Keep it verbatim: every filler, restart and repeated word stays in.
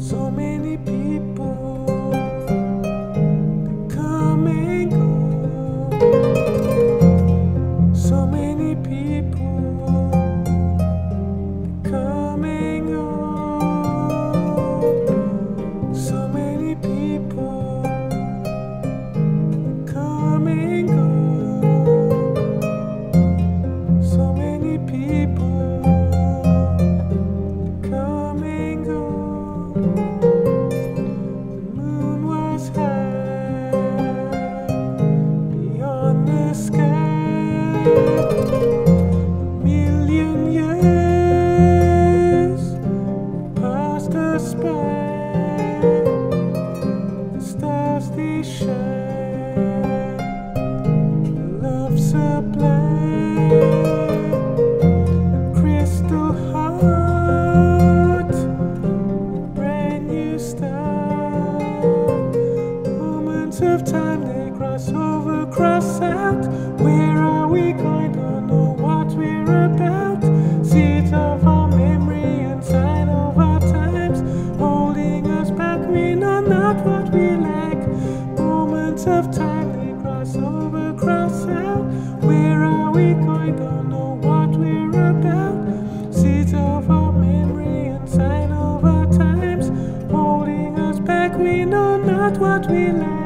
So many people that come and go. So many people that come and go. So many people that come and go. So many people. The moon was high beyond the sky. A million years passed us by. The stars they shine, the love sublime, the crystal heart. Of time they cross over, cross out. Where are we going? Don't know what we're about. Seeds of our memory and sign of our times, holding us back. We know not what we lack. Moments of time they cross over, cross out. Where are we going? Don't know what we're about. Seeds of our memory and sign of our times, holding us back. We know not what we lack.